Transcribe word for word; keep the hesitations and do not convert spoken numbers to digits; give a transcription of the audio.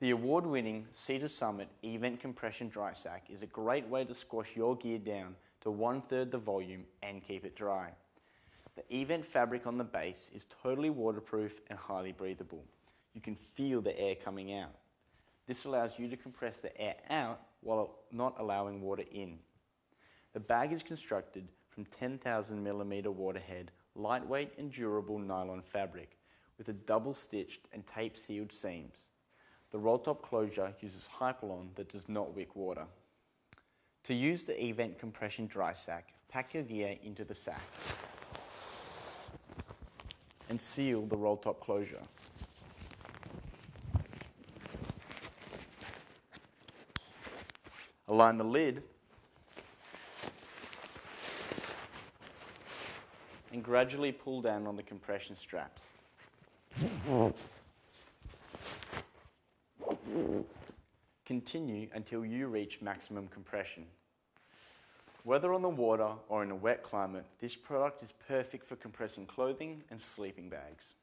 The award-winning Sea to Summit Event Compression Dry Sack is a great way to squash your gear down to one-third the volume and keep it dry. The Event fabric on the base is totally waterproof and highly breathable. You can feel the air coming out. This allows you to compress the air out while not allowing water in. The bag is constructed from ten thousand millimeter waterhead, lightweight and durable nylon fabric with a double-stitched and tape-sealed seams. The roll-top closure uses Hypalon that does not wick water. To use the Event Compression Dry Sack, pack your gear into the sack and seal the roll-top closure. Align the lid and gradually pull down on the compression straps. Continue until you reach maximum compression. Whether on the water or in a wet climate, this product is perfect for compressing clothing and sleeping bags.